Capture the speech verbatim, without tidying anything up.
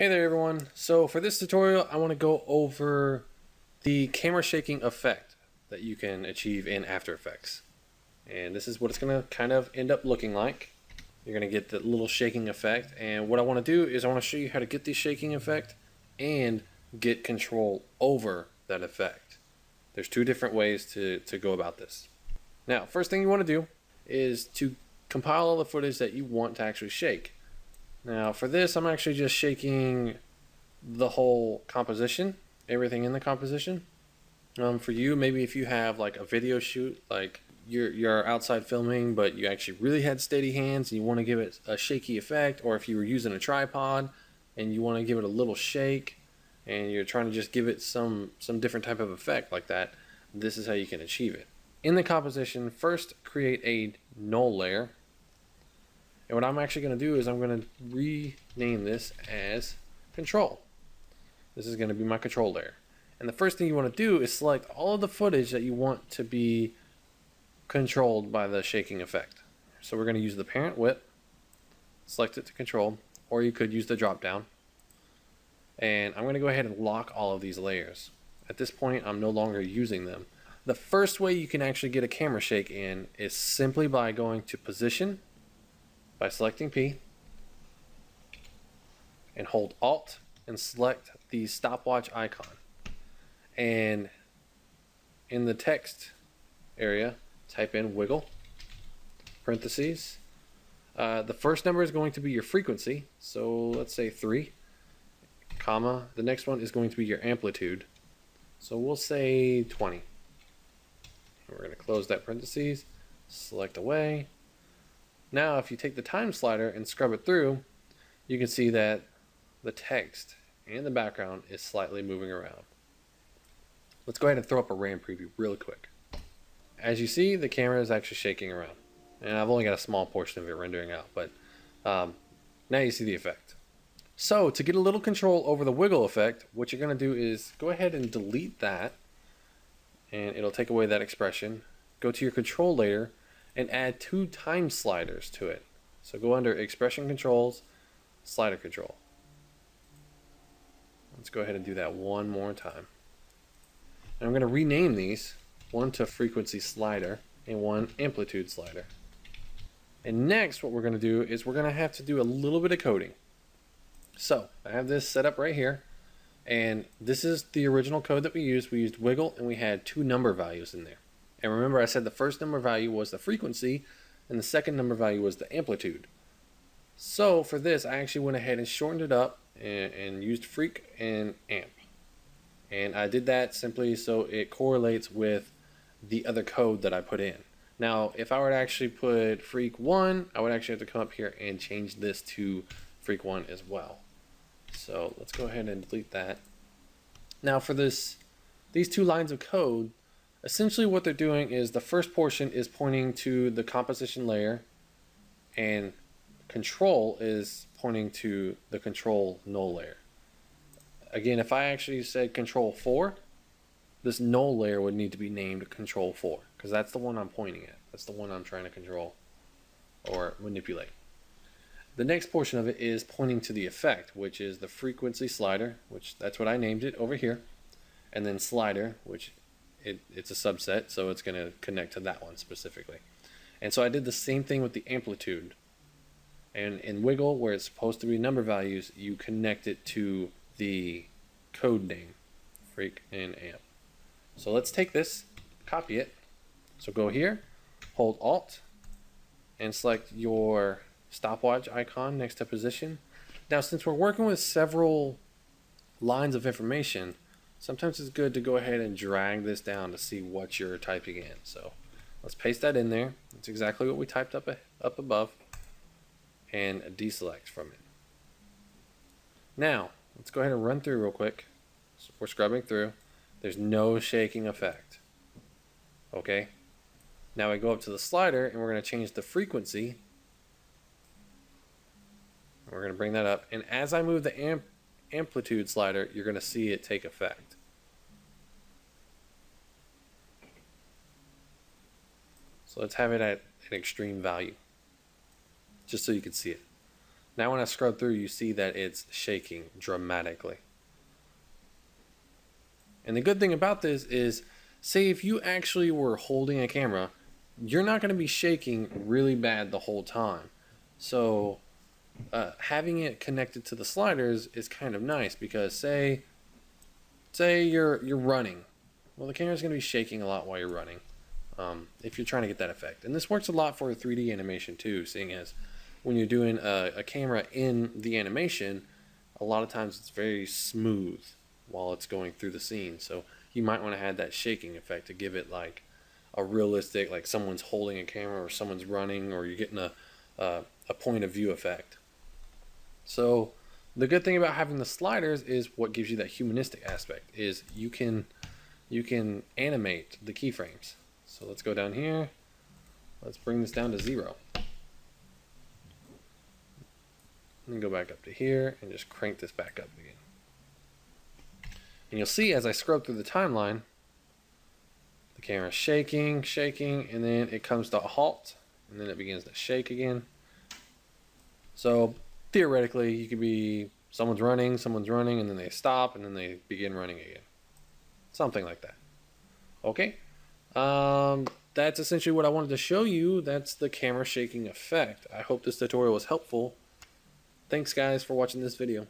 Hey there everyone. So for this tutorial I want to go over the camera shaking effect that you can achieve in After Effects. And this is what it's going to kind of end up looking like. You're going to get that little shaking effect, and what I want to do is I want to show you how to get the shaking effect and get control over that effect. There's two different ways to, to go about this. Now first thing you want to do is to compile all the footage that you want to actually shake. Now for this, I'm actually just shaking the whole composition, everything in the composition. Um, for you, maybe if you have like a video shoot, like you're, you're outside filming, but you actually really had steady hands and you want to give it a shaky effect, or if you were using a tripod and you want to give it a little shake and you're trying to just give it some, some different type of effect like that, this is how you can achieve it. In the composition, first create a null layer. And what I'm actually going to do is I'm going to rename this as control. This is going to be my control layer. And the first thing you want to do is select all of the footage that you want to be controlled by the shaking effect. So we're going to use the parent whip, select it to control, or you could use the drop down. And I'm going to go ahead and lock all of these layers. At this point, I'm no longer using them. The first way you can actually get a camera shake in is simply by going to position, by selecting P, and hold Alt and select the stopwatch icon, and in the text area type in wiggle, parentheses, uh, the first number is going to be your frequency, so let's say three, comma, the next one is going to be your amplitude, so we'll say twenty. We're going to close that parentheses, select away. Now if you take the time slider and scrub it through, you can see that the text and the background is slightly moving around. Let's go ahead and throw up a RAM preview real quick. As you see, the camera is actually shaking around, and I've only got a small portion of it rendering out, but um, now you see the effect. So to get a little control over the wiggle effect, what you're going to do is go ahead and delete that, and it'll take away that expression. Go to your control layer and add two time sliders to it. So go under Expression Controls, Slider Control. Let's go ahead and do that one more time. And I'm going to rename these, one to Frequency Slider and one Amplitude Slider. And next what we're going to do is we're going to have to do a little bit of coding. So I have this set up right here, and this is the original code that we used. We used wiggle and we had two number values in there. And remember, I said the first number value was the frequency and the second number value was the amplitude. So for this, I actually went ahead and shortened it up and, and used freq and amp. And I did that simply so it correlates with the other code that I put in. Now, if I were to actually put freq one, I would actually have to come up here and change this to freq one as well. So let's go ahead and delete that. Now for this, these two lines of code, essentially what they're doing is the first portion is pointing to the composition layer and control is pointing to the control null layer. Again, if I actually said control four, this null layer would need to be named control four because that's the one I'm pointing at. That's the one I'm trying to control or manipulate. The next portion of it is pointing to the effect, which is the frequency slider, which that's what I named it over here, and then slider, which It, it's a subset, so it's going to connect to that one specifically. And so I did the same thing with the amplitude. And in wiggle, where it's supposed to be number values, you connect it to the code name, freq and amp. So let's take this, copy it. So go here, hold Alt, and select your stopwatch icon next to position. Now, since we're working with several lines of information, sometimes it's good to go ahead and drag this down to see what you're typing in. So let's paste that in there. That's exactly what we typed up, up above, and deselect from it. Now let's go ahead and run through real quick. So we're scrubbing through. There's no shaking effect. Okay. Now we go up to the slider and we're going to change the frequency. We're going to bring that up. And as I move the amp amplitude slider, you're going to see it take effect. So let's have it at an extreme value just so you can see it. Now when I scroll through, you see that it's shaking dramatically. And the good thing about this is, say if you actually were holding a camera, you're not going to be shaking really bad the whole time. So uh, having it connected to the sliders is kind of nice, because say say you're you're running, well, the camera's going to be shaking a lot while you're running, um, if you're trying to get that effect. And this works a lot for three D animation too, seeing as when you're doing a, a camera in the animation, a lot of times it's very smooth while it's going through the scene. So you might want to add that shaking effect to give it like a realistic, like someone's holding a camera or someone's running, or you're getting a, uh, a point of view effect. So the good thing about having the sliders is what gives you that humanistic aspect is you can, you can animate the keyframes. So let's go down here. Let's bring this down to zero. And go back up to here and just crank this back up again. And you'll see as I scroll through the timeline, the camera's shaking, shaking, and then it comes to a halt, and then it begins to shake again. So theoretically, you could be, someone's running, someone's running, and then they stop, and then they begin running again. Something like that. Okay, um, that's essentially what I wanted to show you. That's the camera shaking effect. I hope this tutorial was helpful. Thanks guys for watching this video.